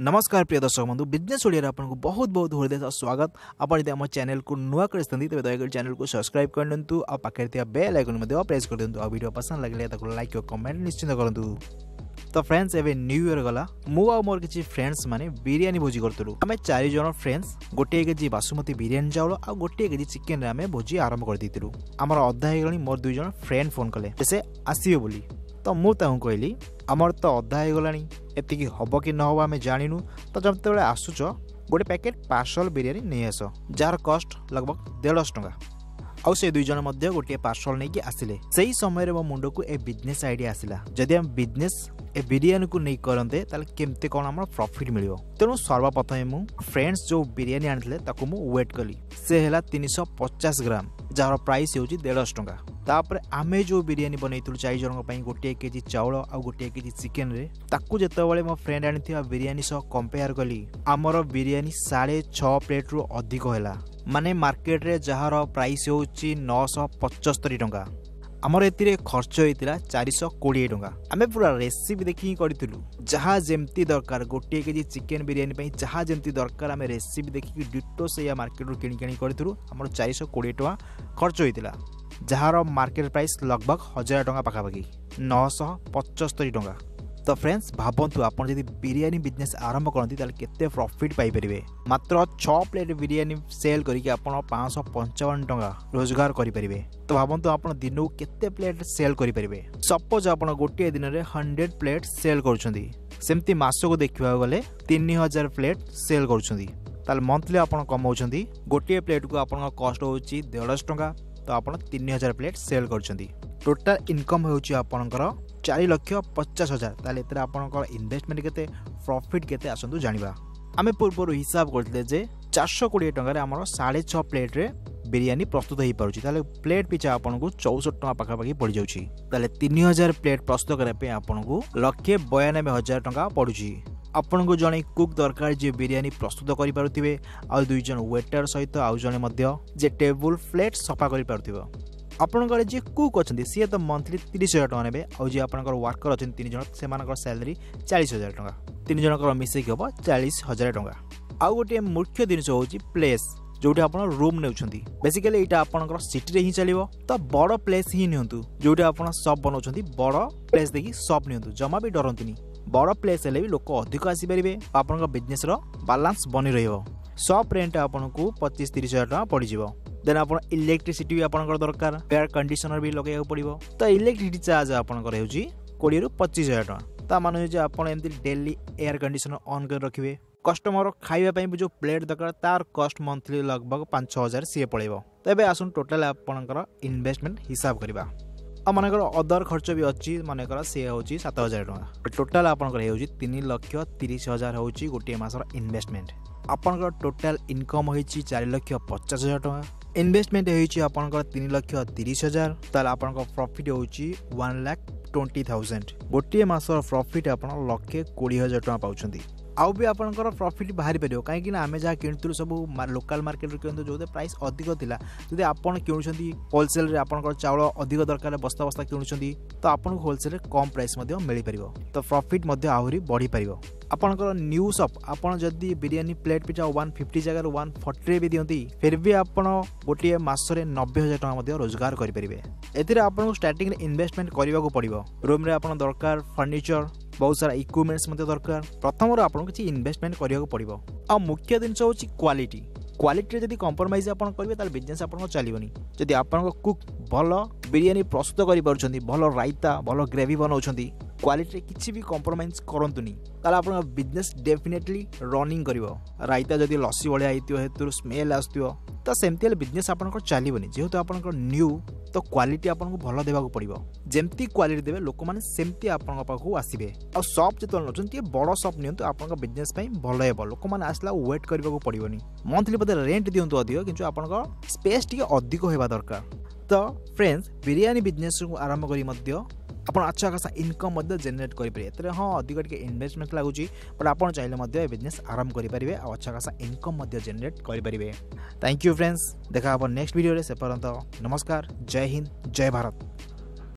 नमस्कार प्रिय दर्शक बंधु बिजनेस ओडिया आपन को बहुत बहुत हृदय स्वागत। आपण यदि आम चैनल को नुआ करते तबे दयाकर चैनल को सब्सक्राइब कर दिंतु आ पाखे बेल आइकन प्रेस कर दिंतु। आ वीडियो पसंद लगे ताको लाइक और कमेंट निश्चित करंतु। तो फ्रेंड्स एवं न्यू ईयर गला मु मोर किसी फ्रेंड्स माने बिरयानी भोजी करतलु। आम चारि जन फ्रेंड्स गोटे केजी बासमती बिरयानी चाउल आ गोटे केजी चिकेन रे आम भोजी आरंभ कर दितिलु। आमर अधा हो गली मोर दुई जन फ्रेंड फोन कले से आसीबो बोली। तो मु ताहु कहली आमर तो अधा हो गलानी एतिकी हब कि न हब आम जाणीनु। तो जब आसुच गोटे पैकेट पार्सल बिरयानी नहीं आस जार कस्ट लगभग 150 टका। आउ से दुई जन मध्य गोटे पार्सल नहीं आसिले। से ही समय मो मुंड को ए बिजनेस आइडिया आसला जदि आम बिजनेस ए बिरयानी को नहीं करते केमती कौन आम प्रॉफिट मिल। तेणु सर्वप्रथम मु फ्रेंड्स जो बिरयानी आनी वेट कली से है 350 ग्राम जार प्राइस हूँ 150 टका। तापर आमे जो बिरयानी बनई चार जन गोटे केजी चाउल आ गोटे केजी चिकेन रे ताकू जितेबाला मो फ्रेंड आनी बिरयानी सह कंपेयर कली आमर बिरयानी 6.5 प्लेट रु अधिक है माने मार्केट रे जार प्राइस हूँ 975 टका। आमर ए खर्च होता 420 टका। आम पूरा रेसीपी देखी करूँ जहाँ जमती दरकार गोटे केजी चिकेन बिरयानी जहाँ जमती दरकार आम रेसीपी देखिकी डिटो से मार्केट रू कि आम 420 टका खर्च होता जार मार्केट प्राइस लगभग 1000 टका पाखापाखि 975 टका। तो फ्रेंड्स भावतु आप बिरयानी बिजनेस आरंभ करती के प्रॉफिट पाइपे मात्र 6 प्लेट बिरयानी सेल करके आप 555 टका रोजगार करेंगे। तो भावतु आप दिन के प्लेट सेल करेंगे। सपोज आप गोटे दिन में 100 प्लेट सेल करमती मस को देखा गले 3000 प्लेट सेल कर मंथली आप कमा गोटे प्लेट को आप कस्ट हो 150 टका। तो आप 3000 प्लेट सेल कर टोटाल इनकम हो 4,50,000। ताले इतने आपनकर इन्वेस्टमेंट केते प्रॉफिट केते आसंतु जानिबा। आमे पूर्व हिसाब करते जे 420 टंका आमर 6.5 प्लेट रे बिरयानी प्रस्तुत हो पार्टी। प्लेट पिछा आपको 64 टका पाखापाखि पड़ जाऊँगी। 3000 प्लेट प्रस्तुत करने आपको 1,92,000 टका पड़ुची। आपण को जड़े कुक दरकार जे बिरयानी प्रस्तुत करें आउ दुई जन वेटर सहित आउ जड़े टेबुल प्लेट सफा कर आपणकर जी कुक अच्छा सी तो मंथली 30,000 टका ने आज आपंकर वर्कर अच्छे 3 जन से सैलरी 40,000 टका 3 जनकर मिसेक हम 40,000 टका। आउ गोटे मुख्य जिनस हूँ प्लेस जोटी आप रूम ने बेसिकली यहाँ आपंकर सिटी हिं चलो। तो बड़ प्लेस हिं नि जोटी आप सप बनाऊँ बड़ प्लेस देखिए सप नि जमा भी डरती बड़ प्लेस हेल्ले भी लोक अधिक आसीपारे आपण बिजनेस बालांस बनी रहा। सप रेन्ट आपको 25-30,000 टका पड़ो। देन आप इलेक्ट्रिसिटी भी आपंकर दरकार एयर कंडीशनर भी लगे पड़ो। तो इलेक्ट्रिसिटी चार्ज आपंकर हो 20-25,000 टका। ता मान आपड़ी डेली एयर कंडीशनर ऑन कर रखिए। कस्टमर खाइबा जो प्लेट दरकार तार कस्ट मंथली लगभग 5,000 सी पड़ो। तो ये आसन टोटाल आपंकर इन्वेस्टमेंट हिसाब करवा। आ मनकर अदर खर्च भी अच्छी मनकर सी हूँ 7,000 टका। टोटाल आपंकर हो 3,30,000 हूँ गोटे मसर इन्वेस्टमेंट। आपंकर टोटाल इनकम हो 4,50,000 टका। इन्वेस्टमेंट होती आपंकर 3,30,000। ताले आपंकर प्रॉफिट होची 1,20,000। गोटे मासर प्रॉफिट आप 1,20,000 टका पाउछंती। आउ भी आपंकर प्रॉफिट बाहरी पारियो कहीं आम जहाँ किणुलु सब लोकल मार्केट किणु जो प्राइस अधिक थिला जदि आपन किणुछंती होलसेल रे आपंकर चाउल अधिक दरकार बस्ता बस्ता किणुछंती तो आपनको होलसेल रे कम प्राइस मध्य मिल पारियो। तो प्रॉफिट मध्य आहुरी बढ़ी पारियो। आपंकर न्यू सप आपन जदि बिरयानी प्लेट पिछा 150 जगह 140 भी दिंती फिर भी आप गोटे मसरे 90,000 टका रोजगार करेंगे। एतिर आपको स्टार्टिंग इन्वेस्टमेंट करने को पड़ो। रूम रे आपन दरकार फर्निचर बहुत सारा इक्विपमेंट्स मत दरकार। प्रथम आपको किसी इन्वेस्टमेंट करने को पड़ो। आ मुख्य जिनस हूँ क्वालिटी। क्वालिटी जब कंप्रोमाइज आप करेंगे बिजनेस आप चलोनी। जदि आपन कुक भल बिरयानी प्रस्तुत कर भल रायता भल ग्रेवी बनाऊँगी क्वालिटी किसी भी कंप्रोमाइज करतुनी आपनों बिजनेस डेफिनेटली रनिंग कर। रायता जब लस्सी भाया होती हेतु स्मेल आसो तो सेमती बिजनेस आपंकर चलोनी। जेहेतु आपंकर न्यू तो क्वालिटी आपको भल देवा पड़ो। जमती क्वालिटी देवे लोक मैंने सेमती आपंक पाखु आसबे। आ सप जो नौकरी बड़ सप नि बिजनेस भल है लोक मैंने आसला वेट करने पड़ो। मंथली बोलते रेन्ट दिंतु अधिक किंतु आपंकर स्पेस टी अधिक होगा दरकार। तो फ्रेंड्स बिरयानी बिजनेस को आरंभ कर आप अच्छा खासा इनकम जेनेट करेंगे। हाँ अधिक टे इन्वेस्टमेंट लगुच बट आप चाहिए बिजनेस आरंभ करेंगे और अच्छा खासा इनकम जेनेट करेंगे। थैंक यू फ्रेंड्स देखा नेक्स्ट वीडियो से पर्यंत नमस्कार। जय हिंद जय भारत।